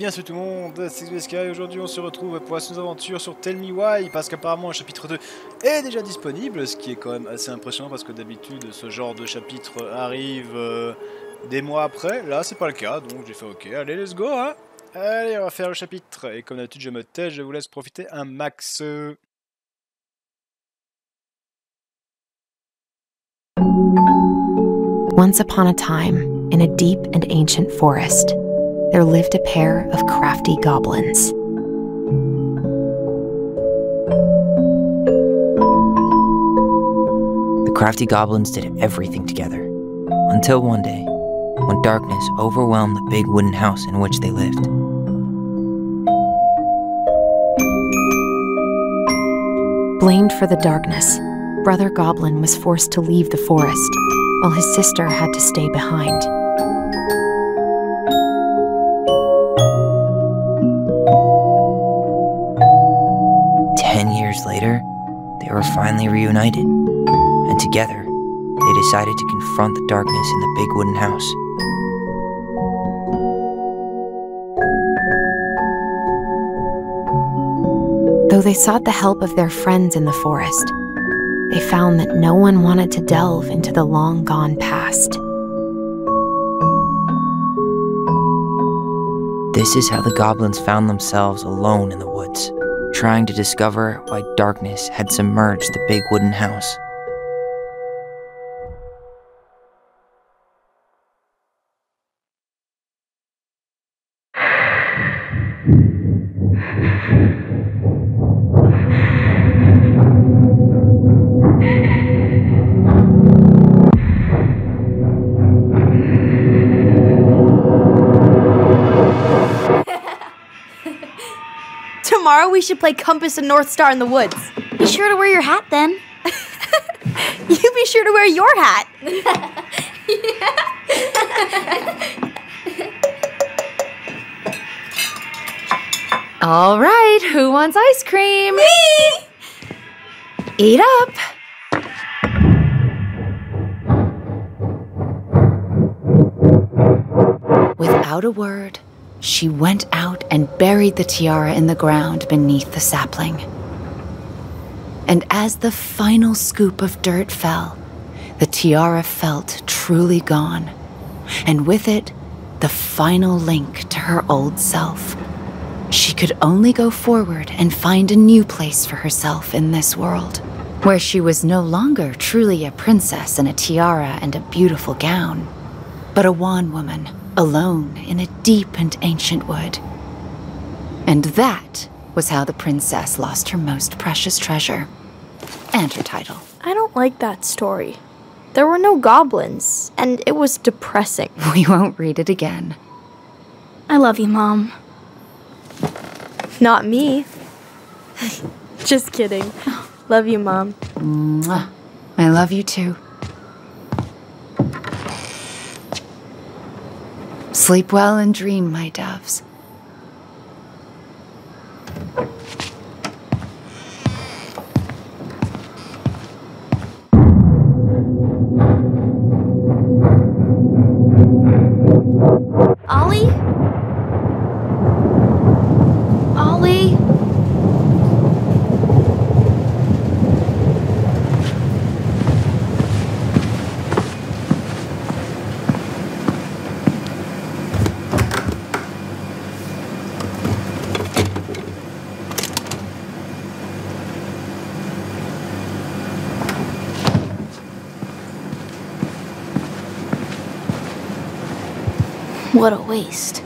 bien, salut tout le monde, c'est ExVSK et aujourd'hui on se retrouve pour la seconde aventure sur Tell Me Why, parce qu'apparemment le chapitre 2 est déjà disponible, ce qui est quand même assez impressionnant parce que d'habitude ce genre de chapitre arrive des mois après, là c'est pas le cas, donc j'ai fait ok, allez let's go hein. Allez, on va faire le chapitre, et comme d'habitude je me tais, je vous laisse profiter un max. Once upon a time, in a deep and ancient forest, there lived a pair of crafty goblins. The crafty goblins did everything together, until one day, when darkness overwhelmed the big wooden house in which they lived. Blamed for the darkness, Brother Goblin was forced to leave the forest, while his sister had to stay behind. Later, they were finally reunited, and together, they decided to confront the darkness in the big wooden house. Though they sought the help of their friends in the forest, they found that no one wanted to delve into the long-gone past. This is how the goblins found themselves alone in the woods, trying to discover why darkness had submerged the big wooden house. Tomorrow we should play Compass and North Star in the woods. Be sure to wear your hat then. You be sure to wear your hat. All right, who wants ice cream? Me! Eat up. Without a word, she went out and buried the tiara in the ground beneath the sapling. And as the final scoop of dirt fell, the tiara felt truly gone, and with it, the final link to her old self. She could only go forward and find a new place for herself in this world, where she was no longer truly a princess in a tiara and a beautiful gown, but a wan woman, alone in a deep and ancient wood. And that was how the princess lost her most precious treasure, and her title. I don't like that story. There were no goblins, and it was depressing. We won't read it again. I love you, Mom. Not me. Just kidding. Love you, Mom. Mwah. I love you too. Sleep well and dream, my doves. Ollie? Ollie? What a waste.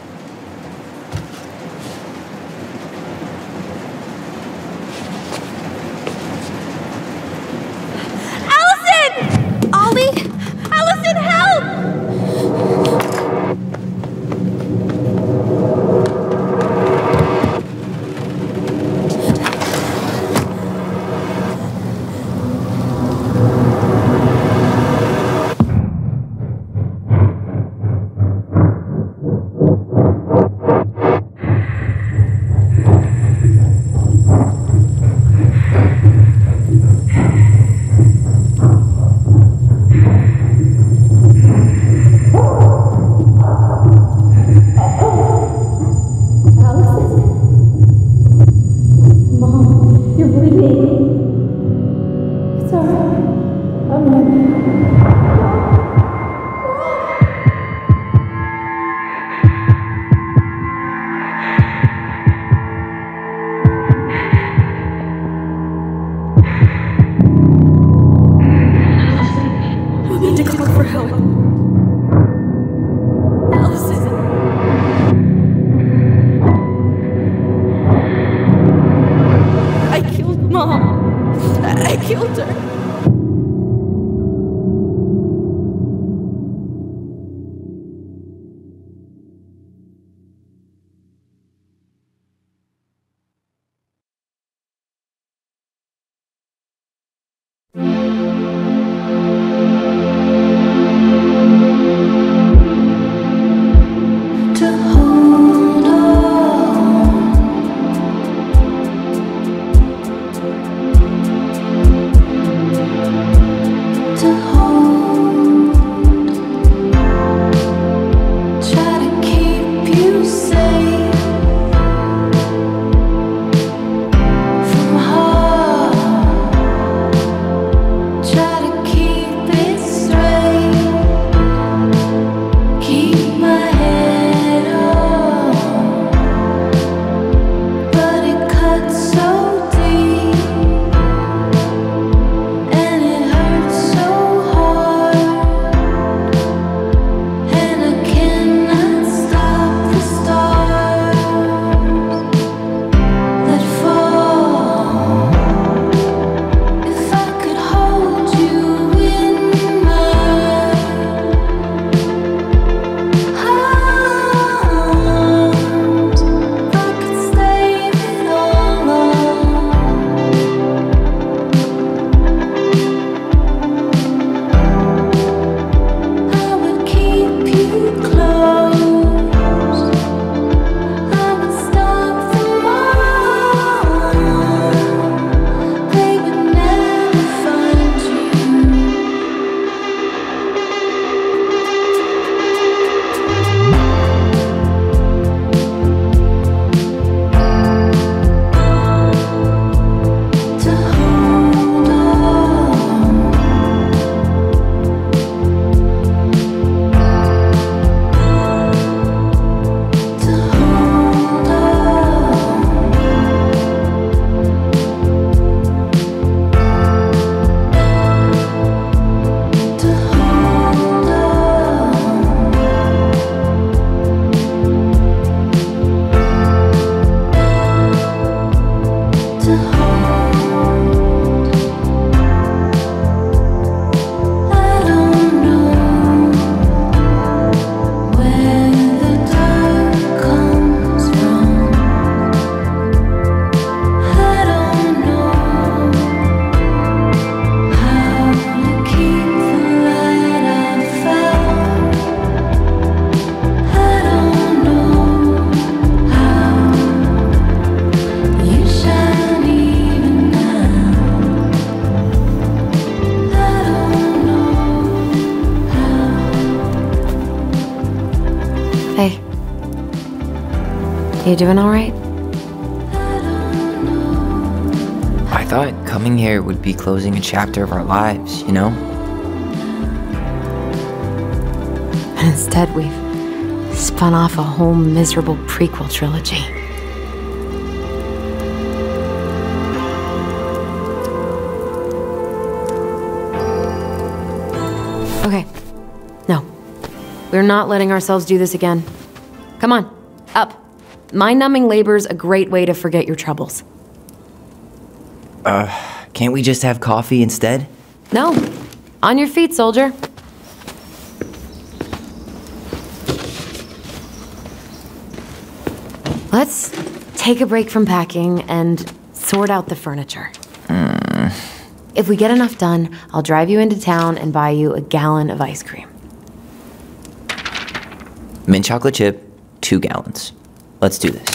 Allison! Ollie! Allison, help! killed her. You doing all right? I thought coming here would be closing a chapter of our lives, you know? And instead, we've spun off a whole miserable prequel trilogy. Okay. No. We're not letting ourselves do this again. Come on. Up. Mind-numbing labor's a great way to forget your troubles. Can't we just have coffee instead? No. On your feet, soldier. Let's take a break from packing and sort out the furniture. If we get enough done, I'll drive you into town and buy you a gallon of ice cream. Mint chocolate chip, 2 gallons. Let's do this.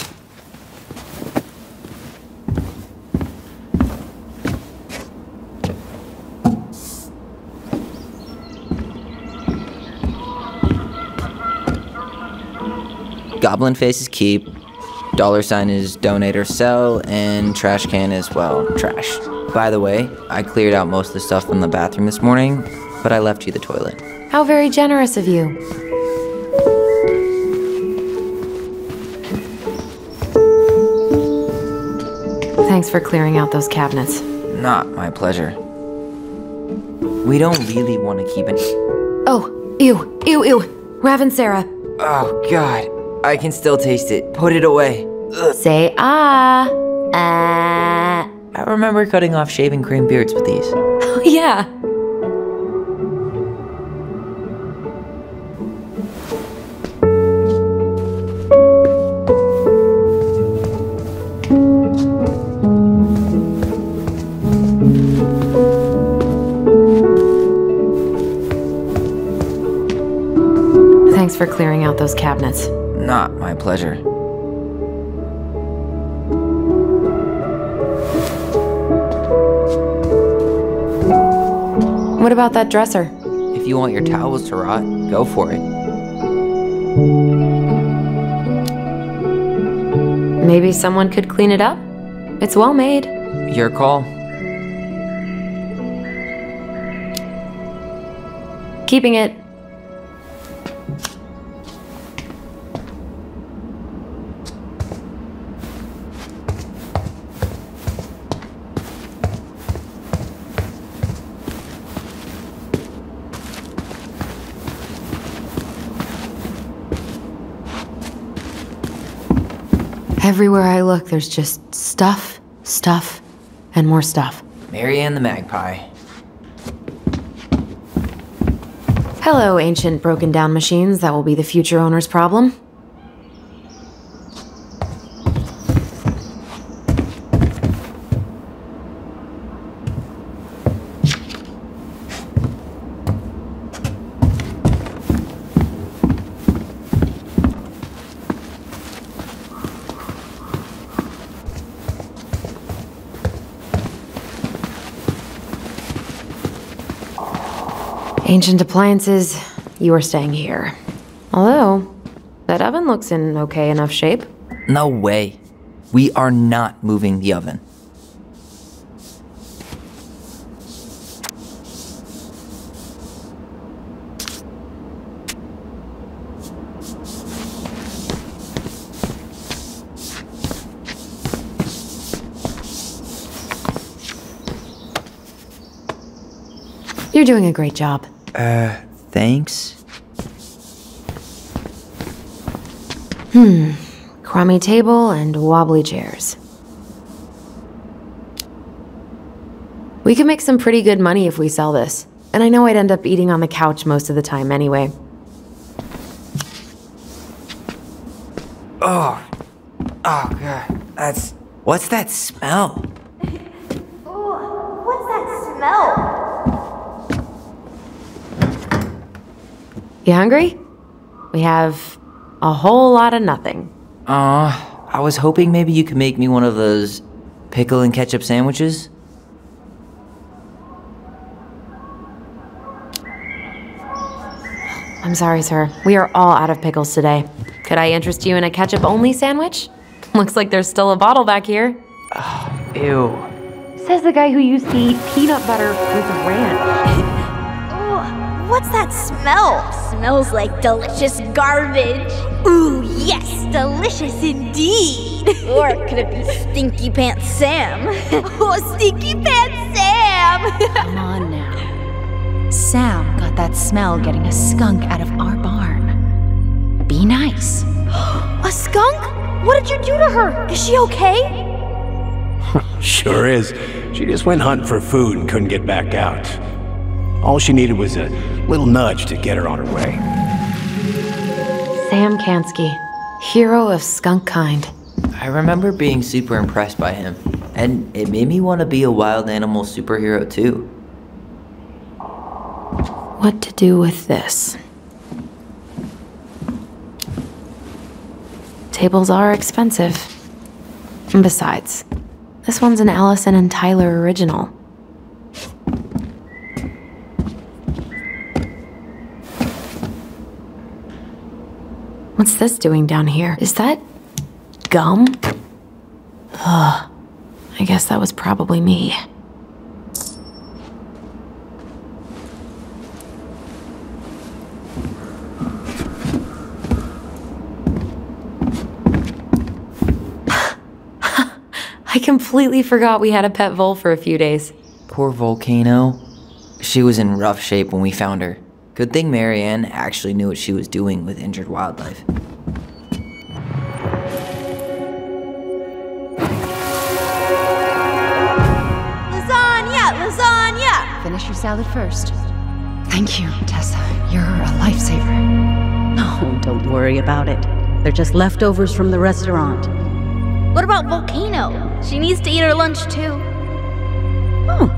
Goblin face is keep, dollar sign is donate or sell, and trash can is, well, trash. By the way, I cleared out most of the stuff from the bathroom this morning, but I left you the toilet. How very generous of you. Thanks for clearing out those cabinets. Not my pleasure. We don't really want to keep it. Oh, ew, ew, ew. Rav and Sarah. Oh, God. I can still taste it. Put it away. Ugh. Say ah. Ah. I remember cutting off shaving cream beards with these. Oh, yeah. Thanks for clearing out those cabinets. Not my pleasure. What about that dresser? If you want your towels to rot, go for it. Maybe someone could clean it up? It's well made. Your call. Keeping it. Everywhere I look, there's just stuff, stuff, and more stuff. Marianne the Magpie. Hello, ancient broken-down machines. That will be the future owner's problem. Ancient appliances, you are staying here. Although, that oven looks in okay enough shape. No way. We are not moving the oven. You're doing a great job. Thanks? Crummy table and wobbly chairs. We could make some pretty good money if we sell this. And I know I'd end up eating on the couch most of the time anyway. Oh. Oh, God. That's... What's that smell? Oh, what's that smell? You hungry? We have a whole lot of nothing. I was hoping maybe you could make me one of those pickle and ketchup sandwiches. I'm sorry, sir. We are all out of pickles today. Could I interest you in a ketchup-only sandwich? Looks like there's still a bottle back here. Oh, ew. Says the guy who used to eat peanut butter with ranch. What's that smell? Smells like delicious garbage. Ooh, yes, delicious indeed. Or could it be Stinky Pants Sam? Oh, Stinky Pants Sam! Come on now. Sam got that smell getting a skunk out of our barn. Be nice. A skunk? What did you do to her? Is she okay? Sure is. She just went hunting for food and couldn't get back out. All she needed was a little nudge to get her on her way. Sam Kansky, hero of skunk kind. I remember being super impressed by him, and it made me want to be a wild animal superhero too. What to do with this? Tables are expensive. And besides, this one's an Allison and Tyler original. What's this doing down here? Is that gum? Ugh, I guess that was probably me. I completely forgot we had a pet vole for a few days. Poor Volcano. She was in rough shape when we found her. Good thing Marianne actually knew what she was doing with injured wildlife. wash your salad first. Thank you, Tessa. You're a lifesaver. No, don't worry about it. They're just leftovers from the restaurant. What about Volcano? She needs to eat her lunch, too. Oh,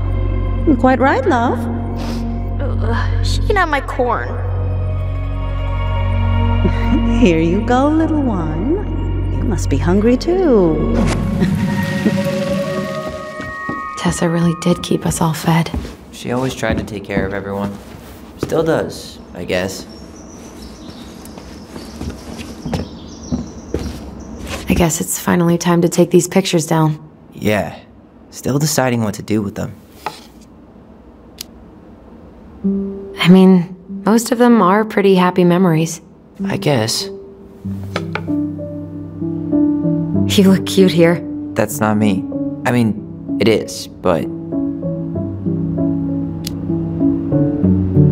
you're quite right, love. She can have my corn. Here you go, little one. You must be hungry, too. Tessa really did keep us all fed. She always tried to take care of everyone. Still does, I guess. I guess it's finally time to take these pictures down. Yeah. Still deciding what to do with them. I mean, most of them are pretty happy memories. I guess. You look cute here. That's not me. I mean, it is, but...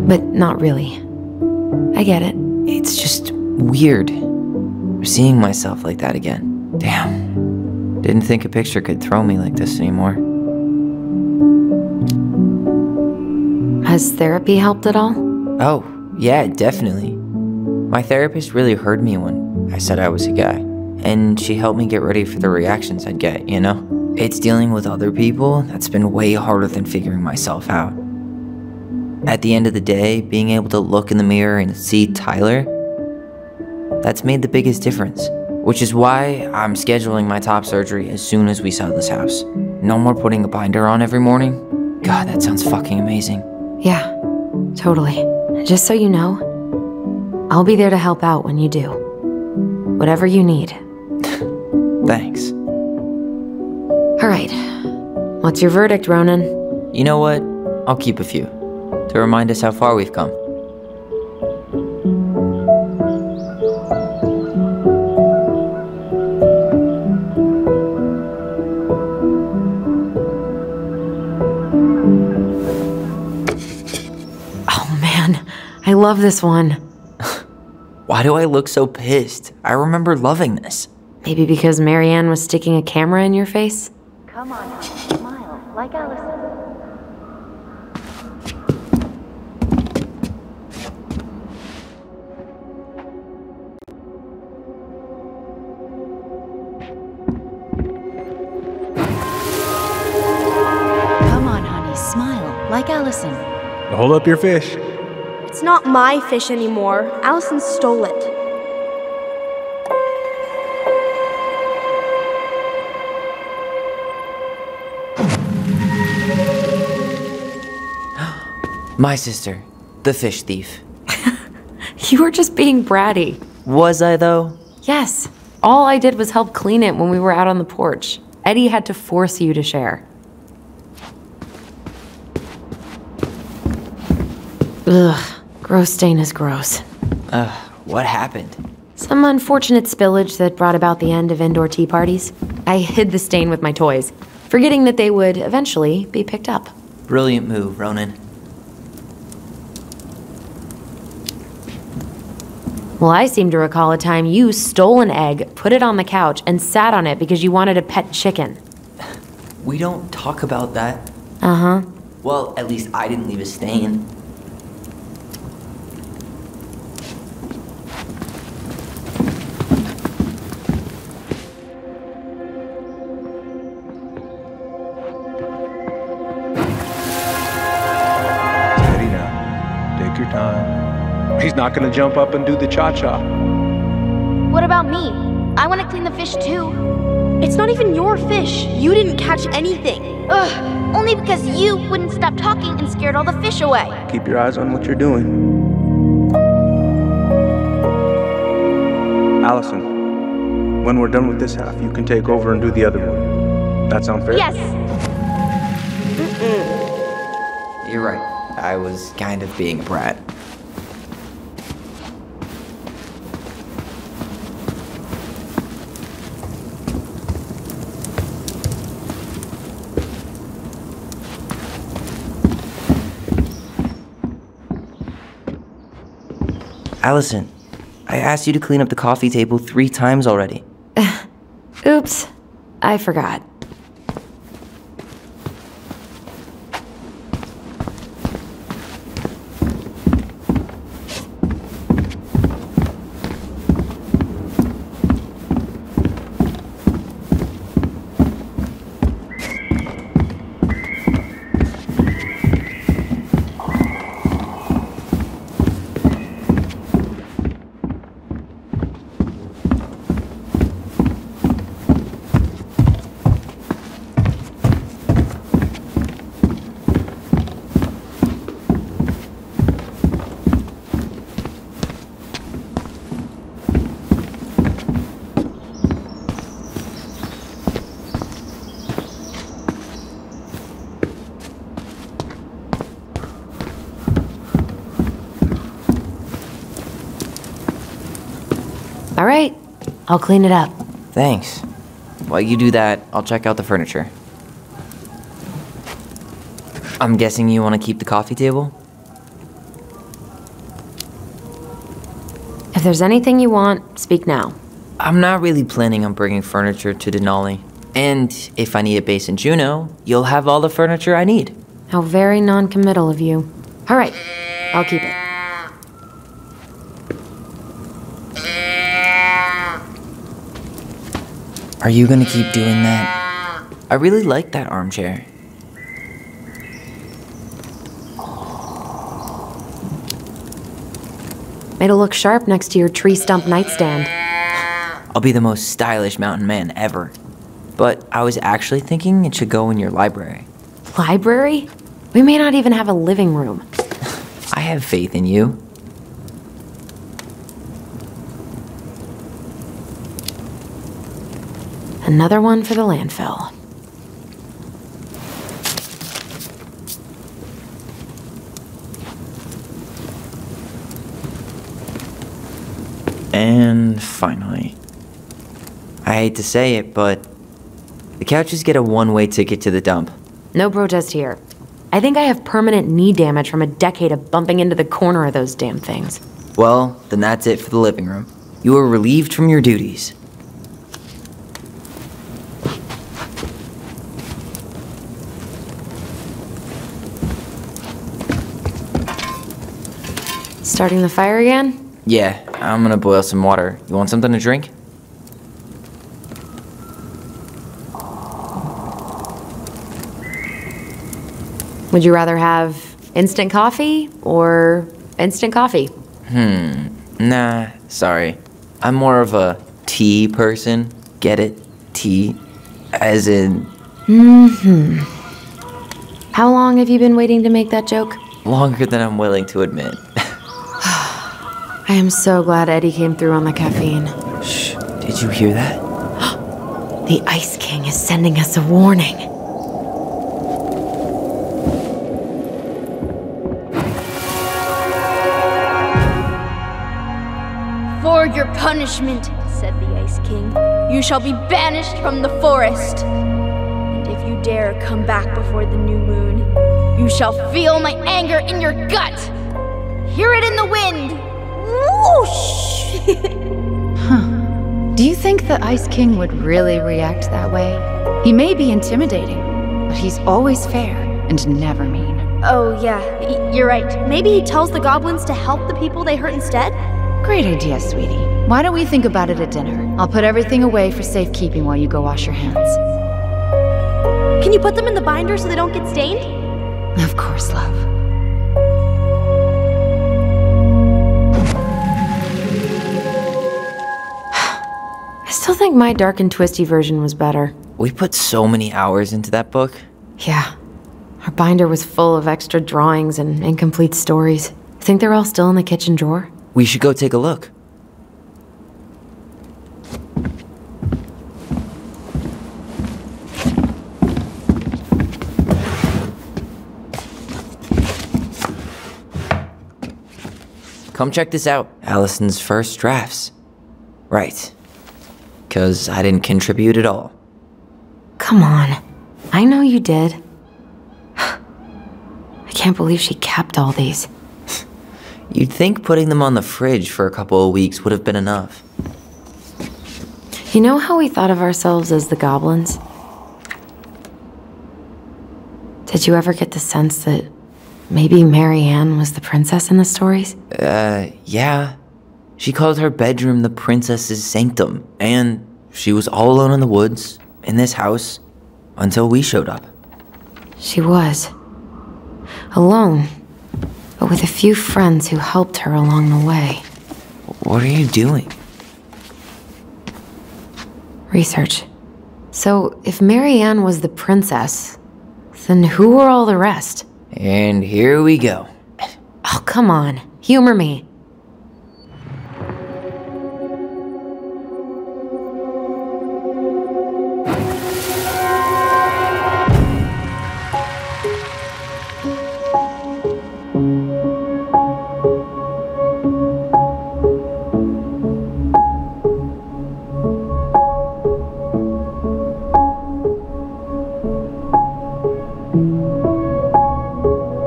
But not really. I get it. It's just weird. Seeing myself like that again. Damn. Didn't think a picture could throw me like this anymore. Has therapy helped at all? Oh, yeah, definitely. My therapist really heard me when I said I was a guy. And she helped me get ready for the reactions I'd get, you know? It's dealing with other people that's been way harder than figuring myself out. At the end of the day, being able to look in the mirror and see Tyler, that's made the biggest difference, which is why I'm scheduling my top surgery as soon as we sell this house. No more putting a binder on every morning. God, that sounds fucking amazing. Yeah, totally. Just so you know, I'll be there to help out when you do. Whatever you need. Thanks. All right. What's your verdict, Ronan? You know what? I'll keep a few to remind us how far we've come. I love this one. Why do I look so pissed? I remember loving this. Maybe because Marianne was sticking a camera in your face? Come on, smile like Allison. Come on, honey, smile like Allison. Hold up your fish. It's not my fish anymore. Allison stole it. My sister, the fish thief. You were just being bratty. Was I, though? Yes. All I did was help clean it when we were out on the porch. Eddie had to force you to share. Ugh. Gross stain is gross. What happened? Some unfortunate spillage that brought about the end of indoor tea parties. I hid the stain with my toys, forgetting that they would eventually be picked up. Brilliant move, Ronan. Well, I seem to recall a time you stole an egg, put it on the couch, and sat on it because you wanted a pet chicken. We don't talk about that. Uh-huh. Well, at least I didn't leave a stain. He's not gonna jump up and do the cha-cha. What about me? I wanna clean the fish too. It's not even your fish. You didn't catch anything. Ugh, only because you wouldn't stop talking and scared all the fish away. Keep your eyes on what you're doing. Allison, when we're done with this half, you can take over and do the other one. That sound fair? Yes. Mm-mm. You're right. I was kind of being a brat. Allison, I asked you to clean up the coffee table 3 times already. Oops, I forgot. I'll clean it up. Thanks. While you do that, I'll check out the furniture. I'm guessing you want to keep the coffee table? If there's anything you want, speak now. I'm not really planning on bringing furniture to Denali. And if I need a base in Juneau, you'll have all the furniture I need. How very non-committal of you. All right, I'll keep it. Are you gonna keep doing that? I really like that armchair. It'll look sharp next to your tree stump nightstand. I'll be the most stylish mountain man ever. But I was actually thinking it should go in your library. Library? We may not even have a living room. I have faith in you. Another one for the landfill. And finally, I hate to say it, but the couches get a one-way ticket to the dump. No protest here. I think I have permanent knee damage from a decade of bumping into the corner of those damn things. Well, then that's it for the living room. You are relieved from your duties. Starting the fire again? Yeah, I'm gonna boil some water. You want something to drink? Would you rather have instant coffee or instant coffee? Nah, sorry. I'm more of a tea person. Get it? Tea, as in... How long have you been waiting to make that joke? Longer than I'm willing to admit. I am so glad Eddie came through on the caffeine. Shh, did you hear that? The Ice King is sending us a warning. For your punishment, said the Ice King, you shall be banished from the forest. And if you dare come back before the new moon, you shall feel my anger in your gut. Hear it in the wind. Whoosh! Huh. Do you think the Ice King would really react that way? He may be intimidating, but he's always fair and never mean. Oh yeah, you're right. Maybe he tells the goblins to help the people they hurt instead? Great idea, sweetie. Why don't we think about it at dinner? I'll put everything away for safekeeping while you go wash your hands. Can you put them in the binder so they don't get stained? Of course, love. I still think my dark and twisty version was better. We put so many hours into that book. Yeah. Our binder was full of extra drawings and incomplete stories. Think they're all still in the kitchen drawer? We should go take a look. Come check this out. Allison's first drafts. Right. Because I didn't contribute at all. Come on. I know you did. I can't believe she kept all these. You'd think putting them on the fridge for a couple of weeks would have been enough. You know how we thought of ourselves as the goblins? Did you ever get the sense that maybe Marianne was the princess in the stories? Yeah. She called her bedroom the princess's sanctum, and she was all alone in the woods, in this house, until we showed up. She was. Alone, but with a few friends who helped her along the way. What are you doing? Research. So, if Marianne was the princess, then who were all the rest? And here we go. Oh, come on. Humor me.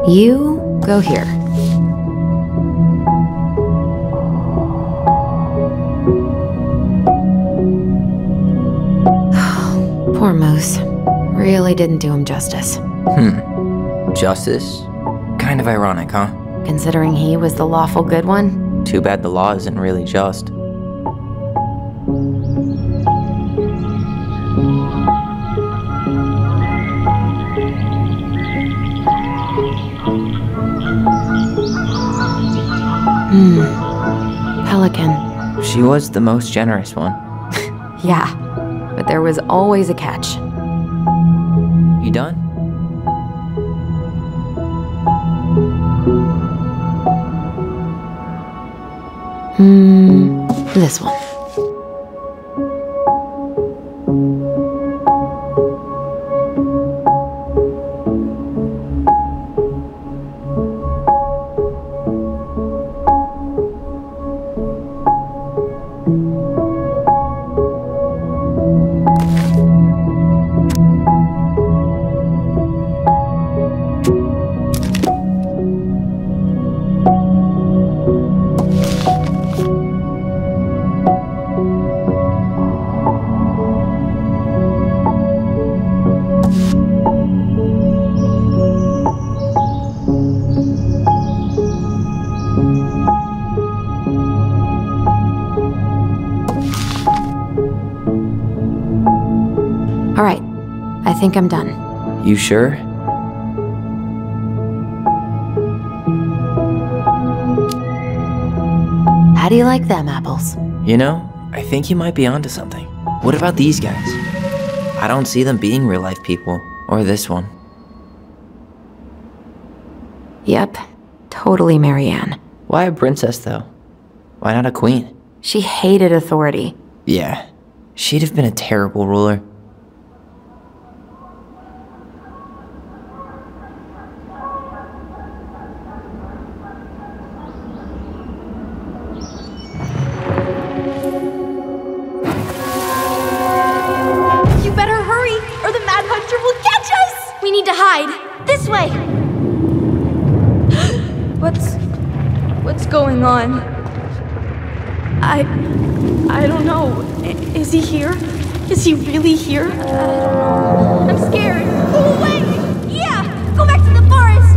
You go here. Poor Moose. Really didn't do him justice. Justice? Kind of ironic, huh? Considering he was the lawful good one? Too bad the law isn't really just. Pelican. She was the most generous one. Yeah, but there was always a catch. You done? This one. I think I'm done. You sure? How do you like them apples? You know, I think you might be onto something. What about these guys? I don't see them being real life people, or this one. Yep, totally Marianne. Why a princess though? Why not a queen? She hated authority. Yeah, she'd have been a terrible ruler. I don't know. Is he here? Is he really here? I don't know. I'm scared. Go away! Yeah! Go back to the forest!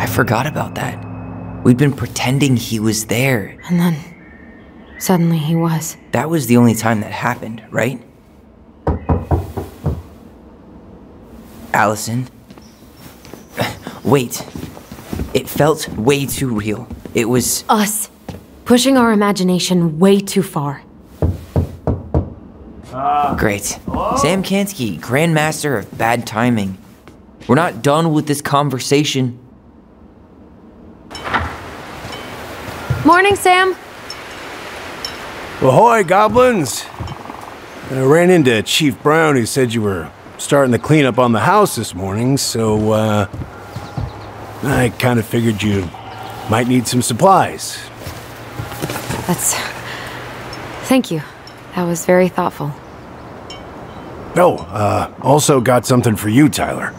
I forgot about that. We'd been pretending he was there. And then... suddenly he was. That was the only time that happened, right? Allison? Wait. It felt way too real. It was... us. Pushing our imagination way too far. Great. Hello? Sam Kansky, Grandmaster of Bad Timing. We're not done with this conversation. Morning, Sam. Ahoy, goblins! And I ran into Chief Brown, who said you were starting the cleanup on the house this morning, so, I kind of figured you might need some supplies. Thank you. That was very thoughtful. Oh, also got something for you, Tyler.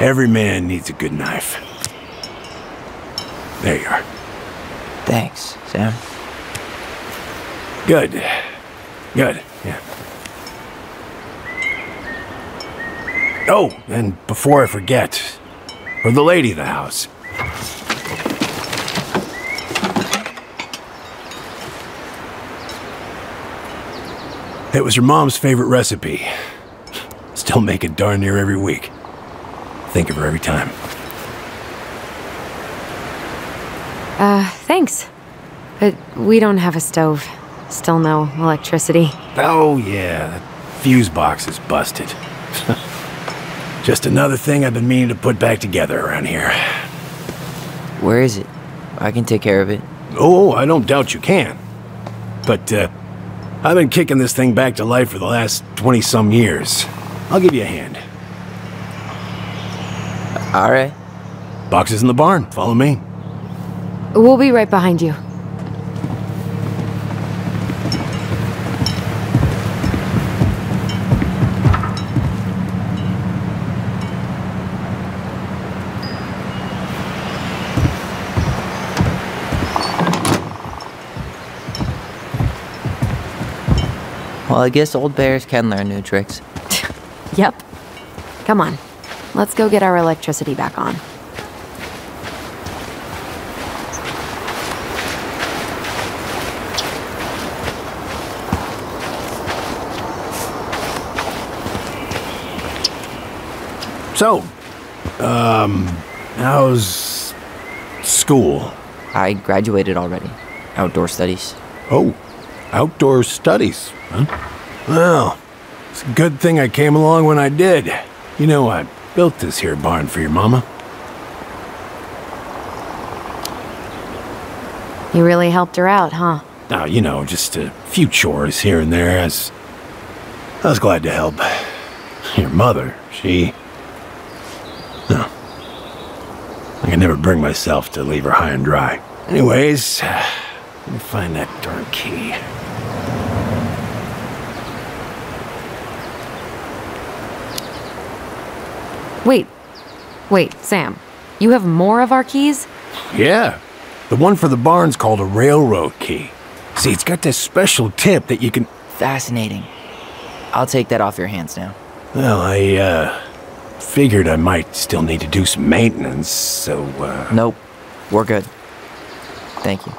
Every man needs a good knife. There you are. Thanks, Sam. Good. Good, yeah. Oh, and before I forget, for the lady of the house. It was your mom's favorite recipe. Still make it darn near every week. Think of her every time. Thanks. But we don't have a stove. Still no electricity. Oh, yeah. The fuse box is busted. Just another thing I've been meaning to put back together around here. Where is it? I can take care of it. Oh, I don't doubt you can. But, I've been kicking this thing back to life for the last 20-some years. I'll give you a hand. All right. Box is in the barn. Follow me. We'll be right behind you. Well, I guess old bears can learn new tricks. Yep. Come on. Let's go get our electricity back on. So, how's school? I graduated already. Outdoor studies. Oh, outdoor studies, huh? Well, it's a good thing I came along when I did. You know, I built this here barn for your mama. You really helped her out, huh? Oh, you know, just a few chores here and there. I was glad to help. Your mother, she... No. I can never bring myself to leave her high and dry. Anyways, let me find that darn key. Wait, Sam. You have more of our keys? Yeah. The one for the barn's called a railroad key. See, it's got this special tip that you can... Fascinating. I'll take that off your hands now. Well, I, figured I might still need to do some maintenance, so, Nope. We're good. Thank you.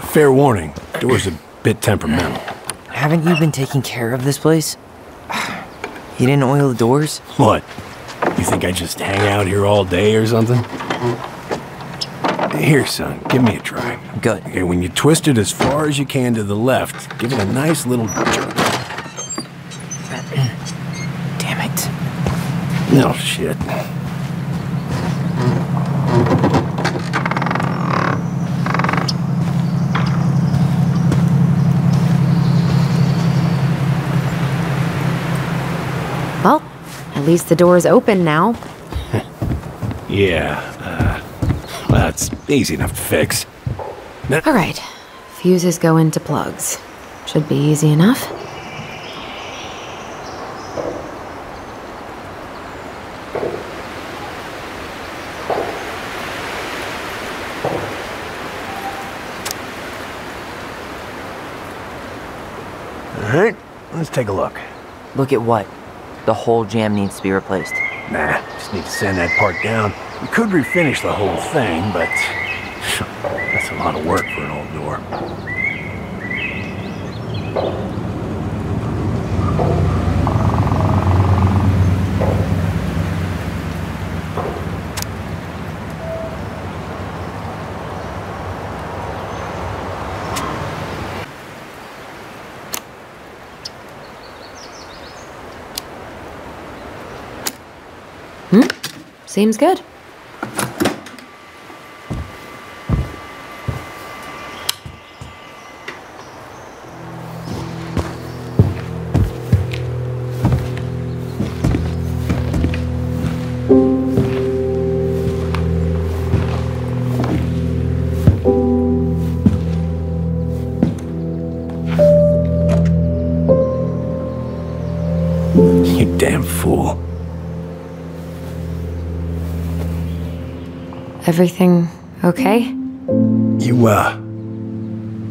Fair warning. The door's a bit temperamental. Haven't you been taking care of this place? You didn't oil the doors? What? You think I just hang out here all day or something? Here, son, give me a try. Good. Okay, when you twist it as far as you can to the left, give it a nice little jerk. Damn it. Oh, shit. Well, at least the door is open now. Yeah, well, that's easy enough to fix. Now all right, fuses go into plugs. Should be easy enough. All right, let's take a look. Look at what? The whole jam needs to be replaced. Nah, just need to sand that part down. We could refinish the whole thing, but that's a lot of work for an old door. Seems good. You damn fool. Everything okay?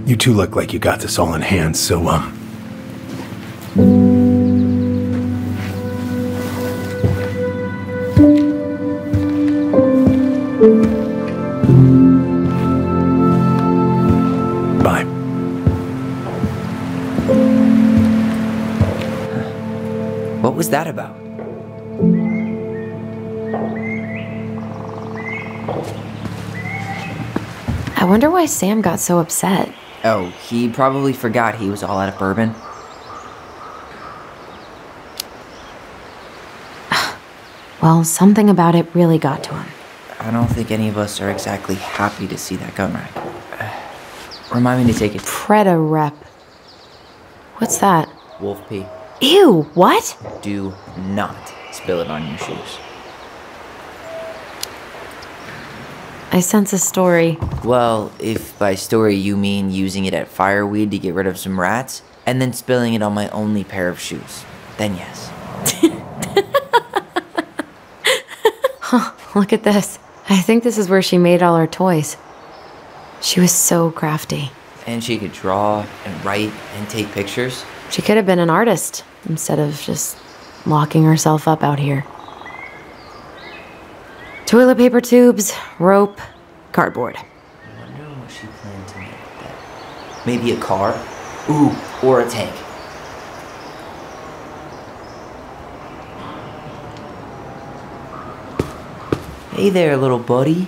You two look like you got this all in hand, so, Bye. What was that about? I wonder why Sam got so upset. Oh, he probably forgot he was all out of bourbon. Well, something about it really got to him. I don't think any of us are exactly happy to see that gun rack. Remind me to take it. Predator rep. What's that? Wolf pee. Ew, what? Do not spill it on your shoes. I sense a story. Well, if by story you mean using it at fireweed to get rid of some rats, and then spilling it on my only pair of shoes, then yes. Huh, look at this. I think this is where she made all her toys. She was so crafty. And she could draw and write and take pictures. She could have been an artist instead of just locking herself up out here. Toilet paper tubes, rope, cardboard. I wonder what she planned to make with that. Maybe a car? Ooh, or a tank. Hey there, little buddy.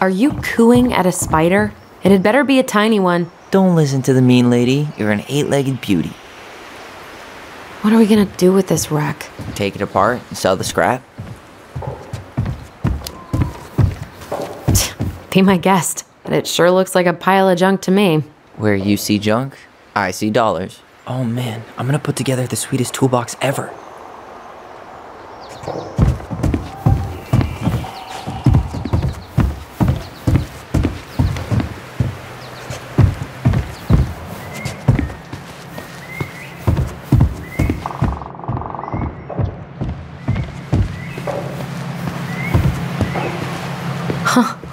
Are you cooing at a spider? It had better be a tiny one. Don't listen to the mean lady. You're an 8-legged beauty. What are we gonna do with this wreck? Take it apart and sell the scrap? Be my guest, but it sure looks like a pile of junk to me. Where you see junk, I see dollars. Oh man, I'm gonna put together the sweetest toolbox ever.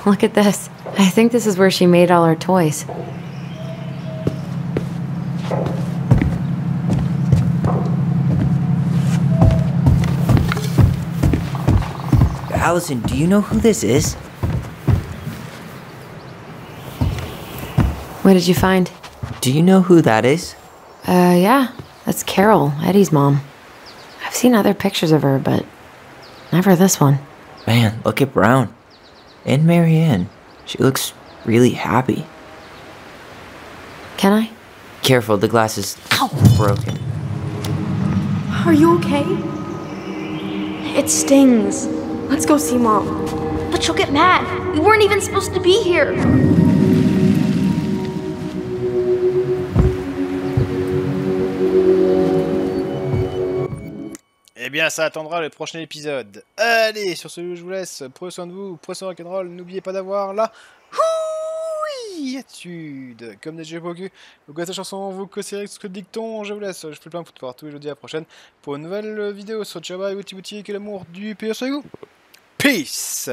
Look at this. I think this is where she made all her toys. Allison, do you know who this is? What did you find? Do you know who that is? Yeah. That's Carol, Eddie's mom. I've seen other pictures of her, but never this one. Man, look at Brown. And Marianne. She looks really happy. Can I? Careful, the glass is broken. Are you okay? It stings. Let's go see Mom. But she'll get mad. We weren't even supposed to be here. Eh bien, ça attendra le prochain épisode. Allez, sur ce, je vous laisse. Prenez soin de vous, prenez soin de rock'n'roll. N'oubliez pas d'avoir la attitude. Comme des jeux pocu, vous connaissez la chanson, vous connaissez ce que le dicton. Je vous laisse. Je fais plein de pouvoir tous les jeudis à la prochaine pour une nouvelle vidéo sur Java et Wouti Wouti. Que l'amour du PSU. Peace.